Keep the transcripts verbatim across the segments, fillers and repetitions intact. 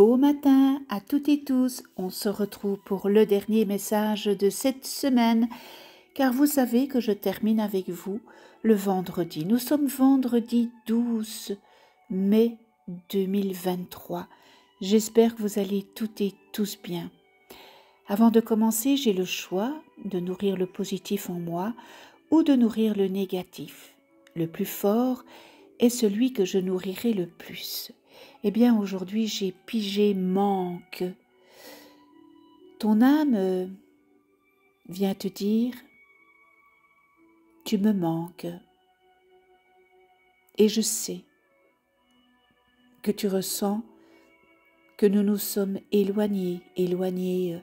Beau matin à toutes et tous, on se retrouve pour le dernier message de cette semaine, car vous savez que je termine avec vous le vendredi. Nous sommes vendredi douze mai deux mille vingt-trois. J'espère que vous allez toutes et tous bien. Avant de commencer, j'ai le choix de nourrir le positif en moi ou de nourrir le négatif. Le plus fort est celui que je nourrirai le plus. Eh bien, aujourd'hui, j'ai pigé manque. Ton âme vient te dire, tu me manques. Et je sais que tu ressens que nous nous sommes éloignés, éloignés,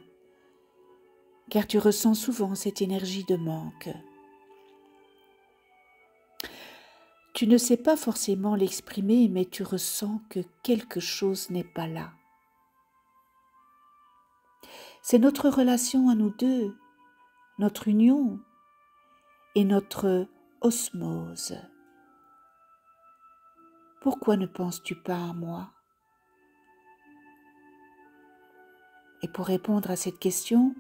car tu ressens souvent cette énergie de manque. Tu ne sais pas forcément l'exprimer, mais tu ressens que quelque chose n'est pas là. C'est notre relation à nous deux, notre union et notre osmose. Pourquoi ne penses-tu pas à moi? Et pour répondre à cette question,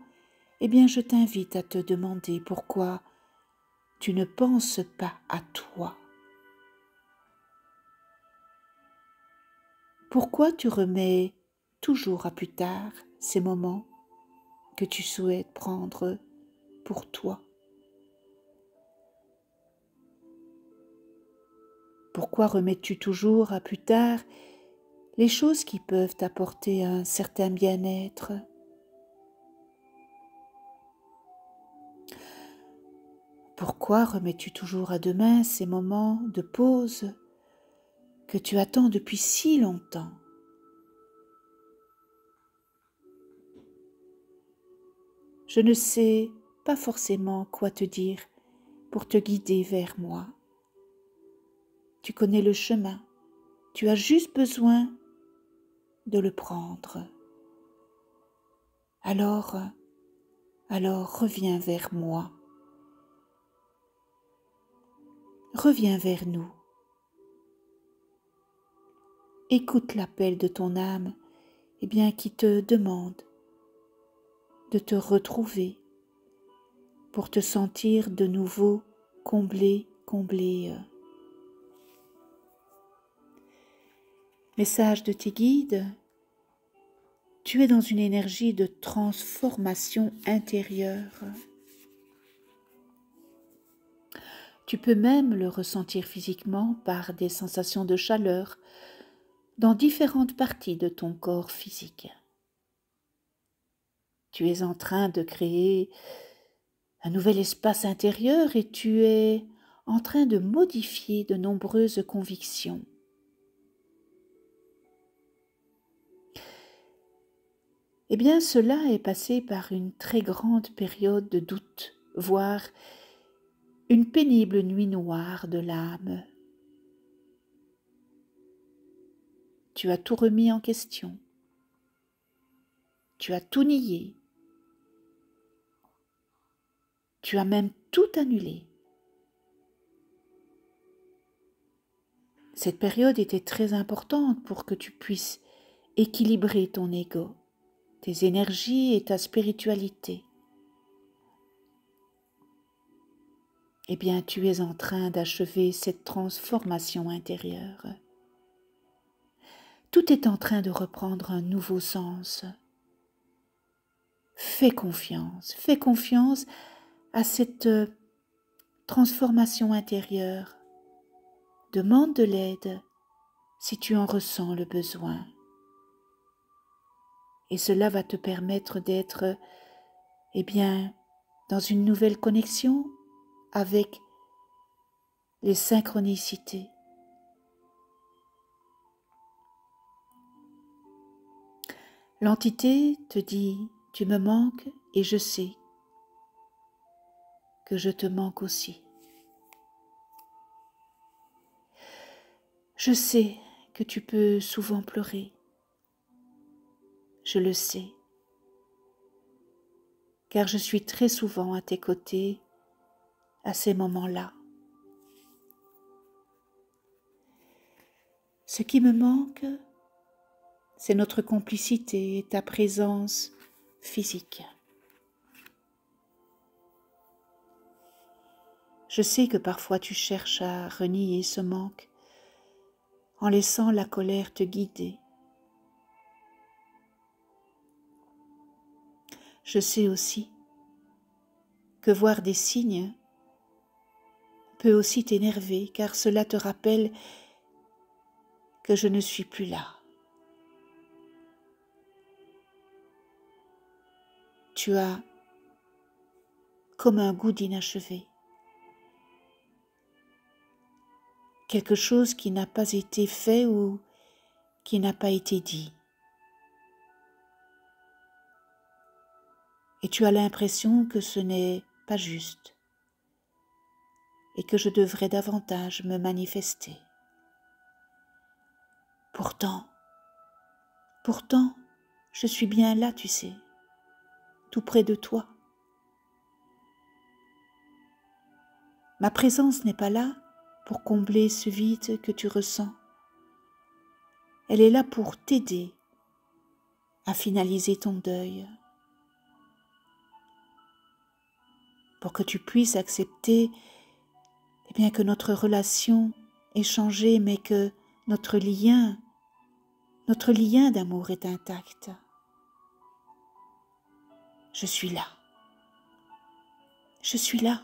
eh bien je t'invite à te demander pourquoi tu ne penses pas à toi. Pourquoi tu remets toujours à plus tard ces moments que tu souhaites prendre pour toi? Pourquoi remets-tu toujours à plus tard les choses qui peuvent t'apporter un certain bien-être? Pourquoi remets-tu toujours à demain ces moments de pause que tu attends depuis si longtemps? Je ne sais pas forcément quoi te dire pour te guider vers moi. Tu connais le chemin, tu as juste besoin de le prendre. Alors, alors reviens vers moi. Reviens vers nous. Écoute l'appel de ton âme, eh bien, qui te demande de te retrouver pour te sentir de nouveau comblé, comblé. Message de tes guides, tu es dans une énergie de transformation intérieure. Tu peux même le ressentir physiquement par des sensations de chaleur, dans différentes parties de ton corps physique. Tu es en train de créer un nouvel espace intérieur et tu es en train de modifier de nombreuses convictions. Eh bien, cela est passé par une très grande période de doute, voire une pénible nuit noire de l'âme. Tu as tout remis en question. Tu as tout nié. Tu as même tout annulé. Cette période était très importante pour que tu puisses équilibrer ton ego, tes énergies et ta spiritualité. Eh bien, tu es en train d'achever cette transformation intérieure. Tout est en train de reprendre un nouveau sens. Fais confiance, fais confiance à cette transformation intérieure. Demande de l'aide si tu en ressens le besoin. Et cela va te permettre d'être, eh bien, dans une nouvelle connexion avec les synchronicités. L'entité te dit, tu me manques et je sais que je te manque aussi. Je sais que tu peux souvent pleurer, je le sais, car je suis très souvent à tes côtés à ces moments-là. Ce qui me manque, c'est notre complicité, ta présence physique. Je sais que parfois tu cherches à renier ce manque en laissant la colère te guider. Je sais aussi que voir des signes peut aussi t'énerver, car cela te rappelle que je ne suis plus là. Tu as comme un goût d'inachevé, quelque chose qui n'a pas été fait ou qui n'a pas été dit. Et tu as l'impression que ce n'est pas juste et que je devrais davantage me manifester. Pourtant, pourtant, je suis bien là, tu sais, tout près de toi. Ma présence n'est pas là pour combler ce vide que tu ressens. Elle est là pour t'aider à finaliser ton deuil, pour que tu puisses accepter eh bien, que notre relation est changée, mais que notre lien, notre lien d'amour est intact. Je suis là. Je suis là.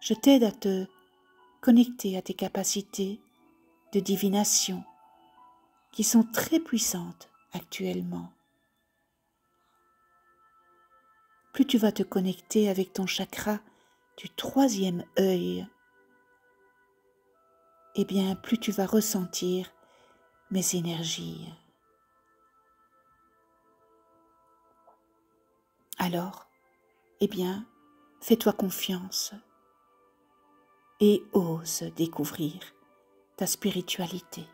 Je t'aide à te connecter à tes capacités de divination qui sont très puissantes actuellement. Plus tu vas te connecter avec ton chakra du troisième œil, et bien plus tu vas ressentir mes énergies. Alors, eh bien, fais-toi confiance. Et ose découvrir ta spiritualité.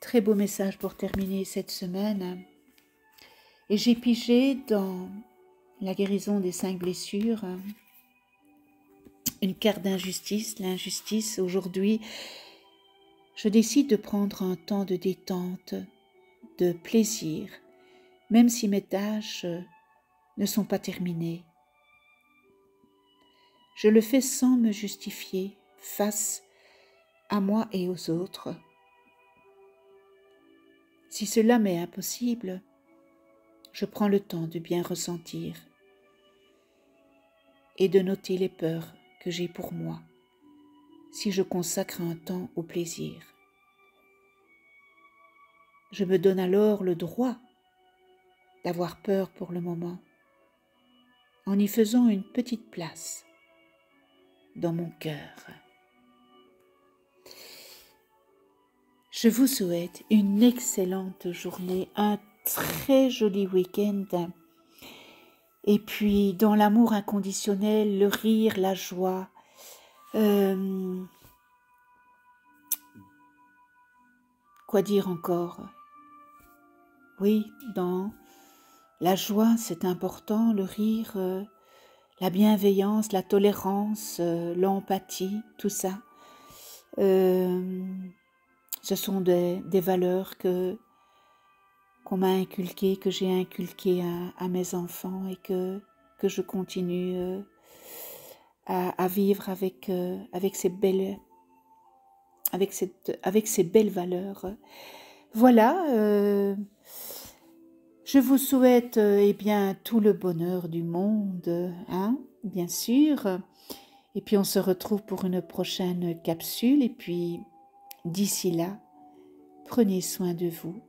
Très beau message pour terminer cette semaine. Et j'ai pigé dans la guérison des cinq blessures une carte d'injustice, l'injustice. Aujourd'hui, je décide de prendre un temps de détente, de plaisir, même si mes tâches ne sont pas terminées. Je le fais sans me justifier face à moi et aux autres. Si cela m'est impossible, je prends le temps de bien ressentir et de noter les peurs que j'ai pour moi si je consacre un temps au plaisir. Je me donne alors le droit d'avoir peur pour le moment en y faisant une petite place dans mon cœur. Je vous souhaite une excellente journée, un très joli week-end, et puis dans l'amour inconditionnel, le rire, la joie, euh, quoi dire encore? Oui, dans la joie, c'est important, le rire, euh, la bienveillance, la tolérance, euh, l'empathie, tout ça, euh, ce sont des, des valeurs que, qu'on m'a inculquées, que j'ai inculquées à, à mes enfants et que, que je continue euh, à, à vivre avec, euh, avec, ces belles, avec, cette, avec ces belles valeurs. Voilà, euh, je vous souhaite eh bien, tout le bonheur du monde, hein, bien sûr. Et puis on se retrouve pour une prochaine capsule. Et puis d'ici là, prenez soin de vous,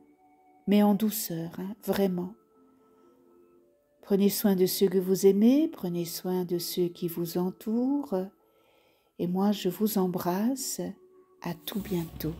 mais en douceur, hein, vraiment. Prenez soin de ceux que vous aimez, prenez soin de ceux qui vous entourent. Et moi, je vous embrasse. À tout bientôt.